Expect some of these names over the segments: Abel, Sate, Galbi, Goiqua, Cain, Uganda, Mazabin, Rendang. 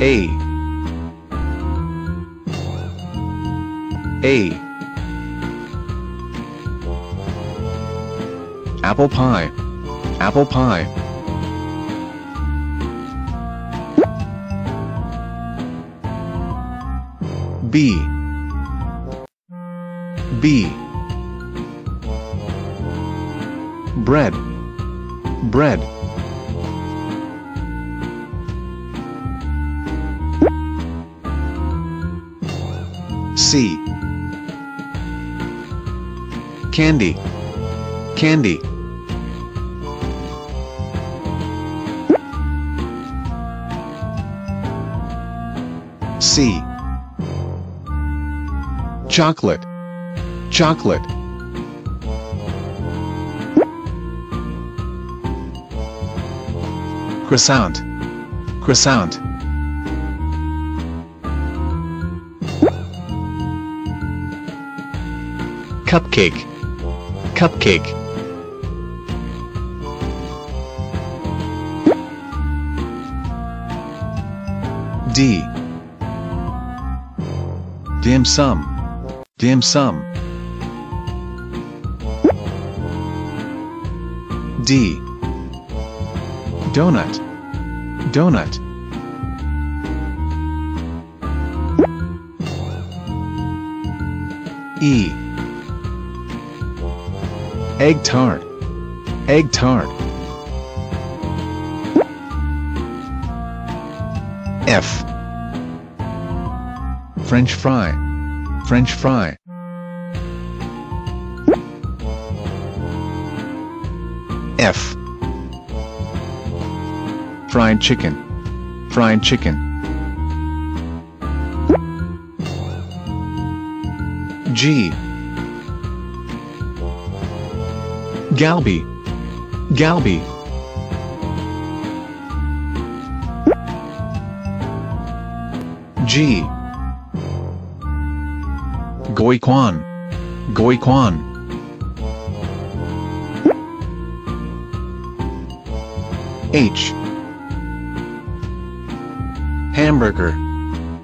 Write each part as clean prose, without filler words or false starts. A. Apple pie, apple pie. B. Bread, bread. C. Candy, candy. C. Chocolate, chocolate. Croissant, croissant. Cupcake, cupcake. D. Dim sum, dim sum. D. Donut, donut. E. Egg tart, egg tart. F. French fry, French fry. F. Fried chicken, fried chicken. G. Galbi, galbi. G. Goiqua, Goiqua. H. Hamburger,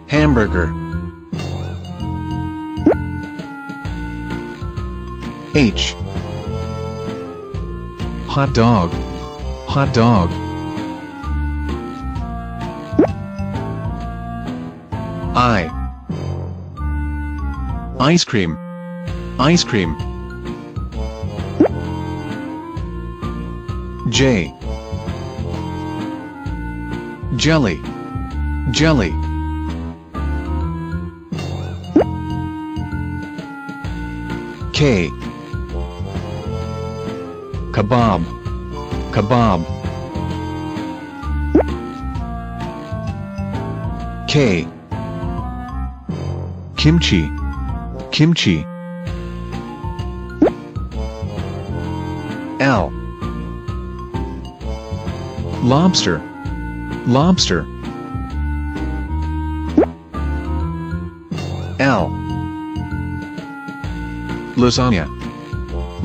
hamburger. H. Hot dog, hot dog. I. Ice cream, ice cream. J. Jelly, jelly. K. Kebab, kebab. K. Kimchi, kimchi. L. Lobster, lobster. L. Lasagna,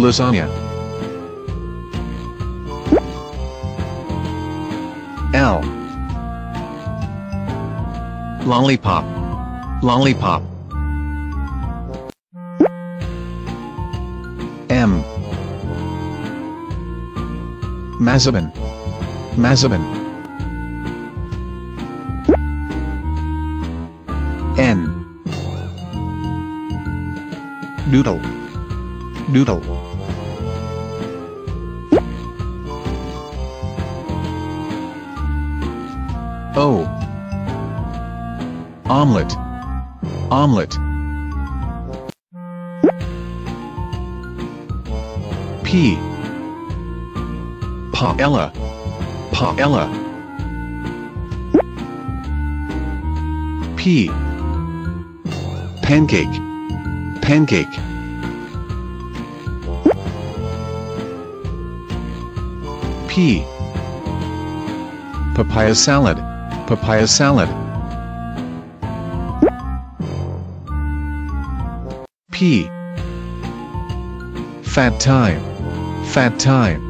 lasagna. L. Lollipop, lollipop. M. Mazabin, Mazabin. N. Noodle, noodle. O. Omelette, omelette. P. Paella, paella. P. Pancake, pancake. P. Papaya salad, papaya salad. P. Fat time, fat time.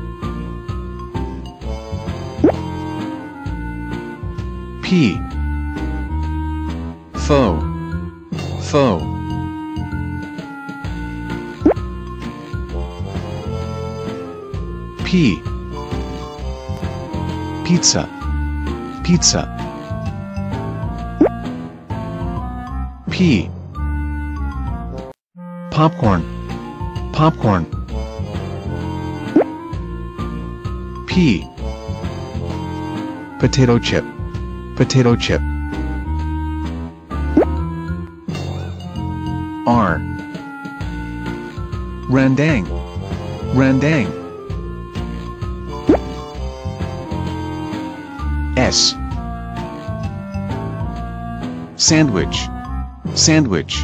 P. Faux. Faux. P. Pizza. Pizza. P. Popcorn. Popcorn. P. Potato chip. Potato chip. R. Rendang. Rendang. S. Sandwich. Sandwich.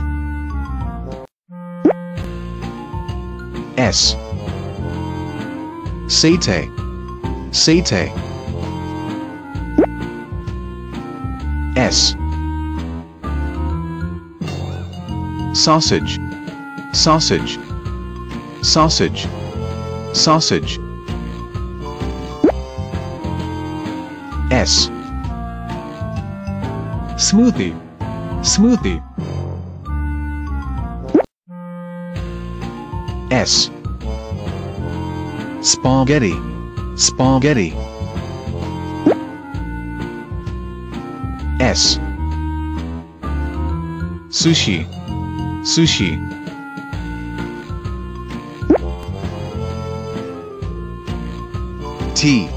S. Sate. Sate. S. Sausage. Sausage. Sausage. Sausage. S. Smoothie. Smoothie. S. Spaghetti. Spaghetti. S. Sushi. Sushi. T.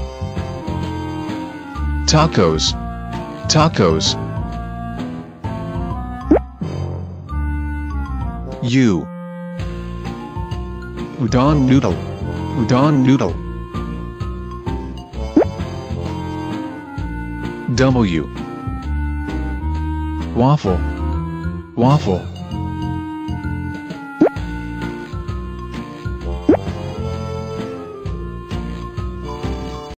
Tacos. Tacos. U. Udon noodle. Udon noodle. W. Waffle. Waffle.